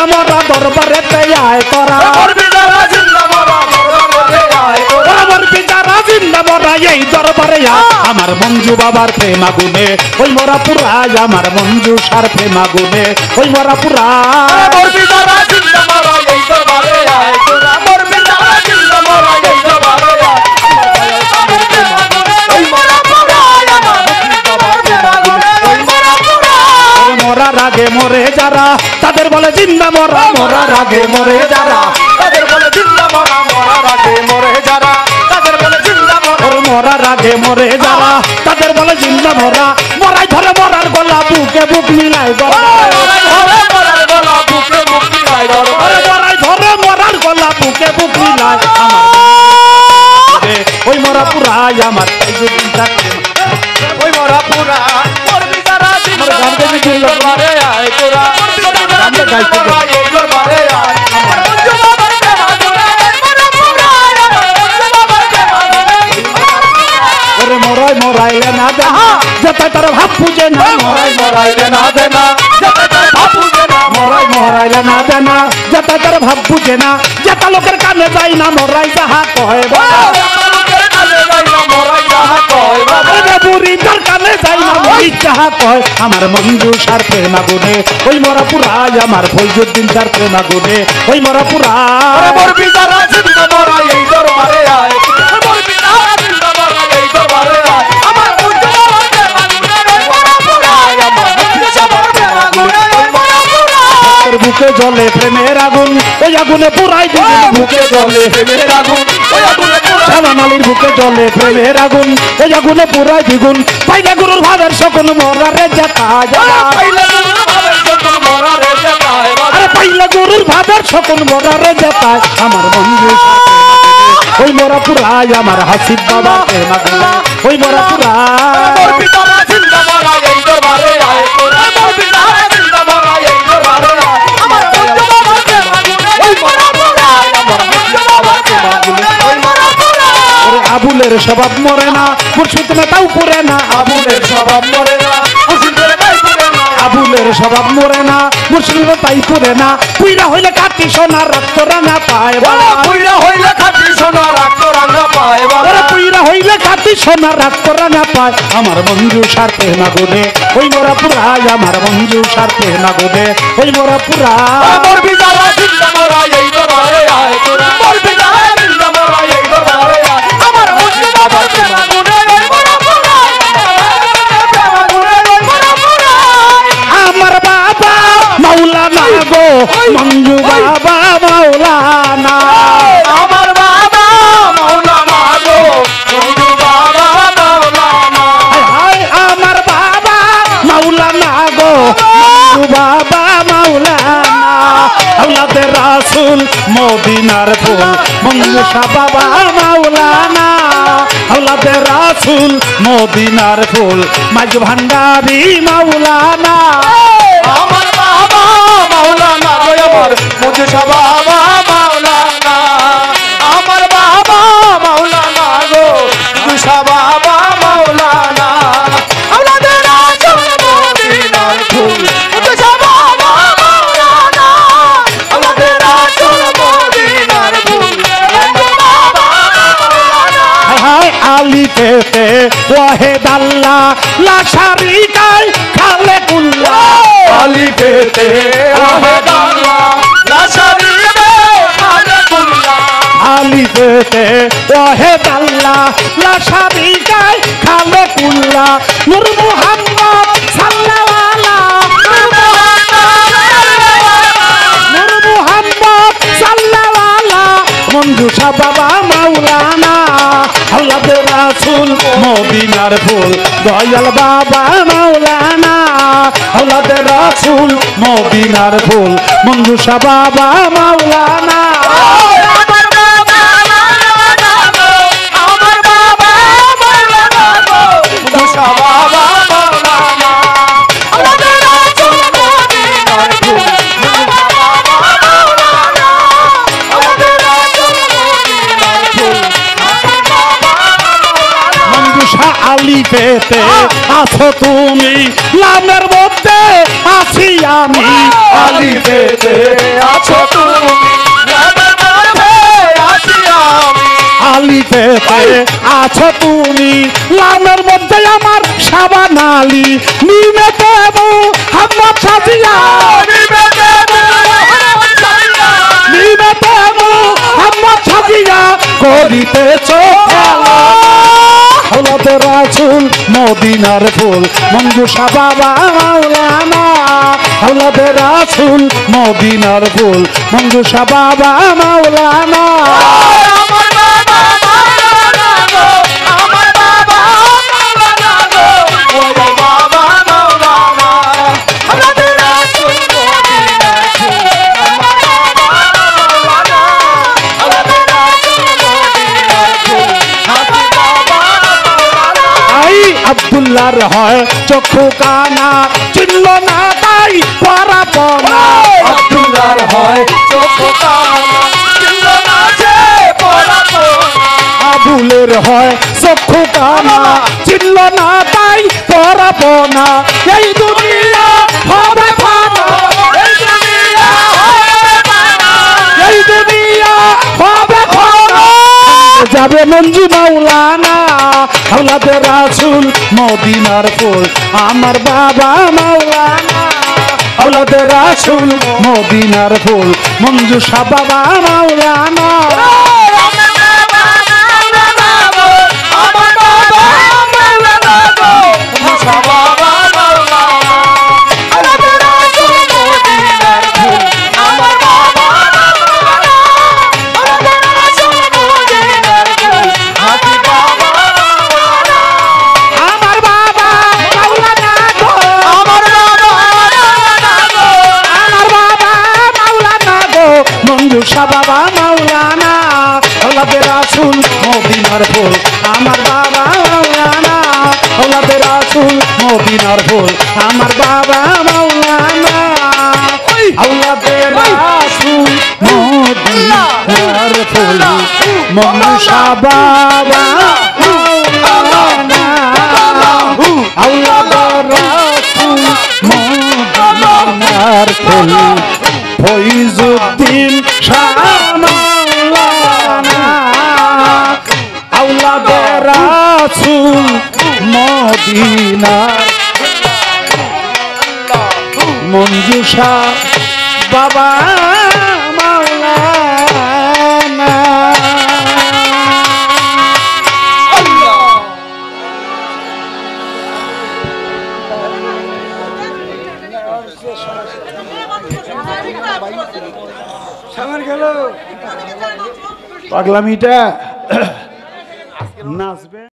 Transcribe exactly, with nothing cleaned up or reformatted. जिंदा मोरा दरबारे ते आए तोरा मोर पितारा जिंदा मोरा दरबारे आए तोरा मोर पितारा जिंदा मोरा यही दरबारे आ हमार मंजू बाबार प्रेम गुने ओई मोरा पुरा हमार मंजू सार प्रेम गुने ओई मोरा पुरा मोर पितारा जिंदा मोरा यही दरबारे आए तोरा मोर पितारा जिंदा मोरा यही दरबारे आ ओई मोरा पुरा हमार मंजू बाबार प्रेम गुने ओई मोरा पुरा मोरा रागे मोरे जरा तादर बोले जिंदा मोरा मोरा रागे मोरे जरा तादर बोले जिंदा मोरा मोरा रागे मोरे जरा तादर बोले जिंदा मोरा मोरा रागे मोरे जरा तादर बोले जिंदा मोरा मोरा धरे मोरार गला बुके बुक मिलाए गो मोरा धरे मोरार गला बुके बुक मिलाए गो मोरा धरे मोरार गला बुके बुक मिलाए ओई मोरा पुरा यामत जिंदा ओई मोरा पुरा मोर बिचारा जिंदा मोरा आए तोरा I'm the guy who got it. जब तक तेरा भाप पूजे ना मोराई मोराई लेना देना जब तक तेरा भाप पूजे ना मोराई मोराई लेना देना जब तक तेरा भाप पूजे ना जब तक लोग करके न जाए ना मोराई जहाँ कोई बात अरे बुरी करके न जाए ना मोराई जहाँ कोई हमारे मंजू शर पे मगुने वही मोरा पुरा या मार फौजू दिन शर पे मगुने वही मोरा पुरा अरे मोर बिचारा जिंदा मोरा यही दर मारे आए मोर बिचारा जिंदा मोरा यही दर मारे आए बुके जोले मेरा गुन ओया गुने पुराई दिल बुके जोले मेरा गुन ओया गुने पुराई मालिर बुके जोले मेरा गुन ओया गुने पुराई दिगुन पहले गुरु भादर शकुन मोरा रे जता जता पहले गुरु भादर शकुन मोरा रे जता अरे पहले गुरु भादर शकुन मोरा रे जता हमर बंधु ओई मोरा पुराई हमार हसीब बाबा के मगला ओई मोरा पुराई मोर पिता जिंदा मोरा यही दरबारे आए तोरा मोर पिता जिंदा मोरा यही दरबारे আবুলের স্বভাব মরে না মুর্শিদ নেতাও পুরে না আবুলের স্বভাব মরে না মুর্শিদ নেতাও পুরে না আবুলের স্বভাব মরে না মুর্শিদ নেতাও পুরে না পুইরা হইলে কাটি সোনা রক্ত রাঙা পায় বাবা পুইরা হইলে কাটি সোনা রক্ত রাঙা পায় বাবা পুইরা হইলে কাটি সোনা রক্ত রাঙা পায় আমার বন্ধু সাথে নাগোদে ওই মোরা পুরা আমার বন্ধু সাথে নাগোদে ওই মোরা পুরা আমার বিজারা জিন্দা মোরা এই দরবারে আয় তোরা মোর বিজারা জিন্দা মোরা এই দরবারে আয় আমার প্রেমা গুনে ওই মোরা পুরা আমার প্রেমা গুনে ওই মোরা পুরা আমার বাবা মাওলানা গো মঞ্জু বাবা মাওলানা আমার বাবা মাওলানা গো মঞ্জু বাবা মাওলানা হায় আমার বাবা মাওলানা গো মঞ্জু বাবা মাওলানা আওলাদের রাসূল মদিনার ফুল মঞ্জু বাবা মাওলানা আওলাদে রাসূল মদিনার ফুল মাঝ ভান্ডারি মাওলানা আমার বাবা মাওলানা জয় আমার মুজে বাবা মাওলানা আমার বাবা মাওলানা গো মুজে বাবা মাওলানা আওলাদে রাসূল মদিনার ফুল মুজে বাবা মাওলানা আওলাদে রাসূল মদিনার ফুল Ali tete wahed Allah la sharika khaliqullah Ali tete wahed Allah la sharika khaliqullah Ali tete wahed Allah la sharika khaliqullah Nur Muhammad sallallahu alaihi wasallam Nur Muhammad sallallahu alaihi Manju Shah Baba Maulana আল্লাহর রাসূল মদিনার ফুল দয়াল বাবা মাওলানা আল্লাহর রাসূল মদিনার ফুল মঞ্জু শাহ বাবা মাওলানা আমার বাবা মাওলানা গো আমার বাবা মাওলানা গো মঞ্জু শাহ বাবা মাওলানা আল্লাহর রাসূল মদিনার ফুল মঞ্জু শাহ বাবা মাওলানা আল্লাহর রাসূল মদিনার ফুল Ali pete aso tumi lamer motte ashi ami Ali pete আছো তুমি লামের মধ্যে আমার সাবান আলী নিমে দেব হাম্মদ সাদিয়া নিমে দেব হাম্মদ সাদিয়া নিমে দেব হাম্মদ সাদিয়া করিতেছো খেলা হলতে রাসূল মদিনার ফুল মনজুশা বাবা মাওলানা হলতে রাসূল মদিনার ফুল মনজুশা বাবা মাওলানা আব্দুল্লাহর হয় চক্ষু কানা চিহ্ন না তাই পরাপনা আব্দুল্লাহর হয় চক্ষু কানা চিহ্ন না তাই পরাপনা আবুলের হয় চক্ষু কানা চিহ্ন না তাই পরাপনা এই দুনিয়া হবে ফানা এই দুনিয়া হবে ফানা এই দুনিয়া হবে ফানা যাবে মঞ্জি মাওলানা হলাতে রাসূল মদিনার ফুল আমার বাবা মাওলানা হলাতে রাসূল মদিনার ফুল মঞ্জু শাহ বাবা মাওলানা আমার বাবা মাওলানা হলাতে রাসূল মদিনার ফুল আমার বাবা মাওলানা হলাতে রাসূল মদিনার ফুল মনশা বাবা মাওলানা হলাতে রাসূল মদিনার ফুল ফয়জুদ্দিন শাহ রাসূল মদিনা মঞ্জুশা বাবা মাওলানা আল্লাহ সামনে গেল পাগলামিটা নাচবে।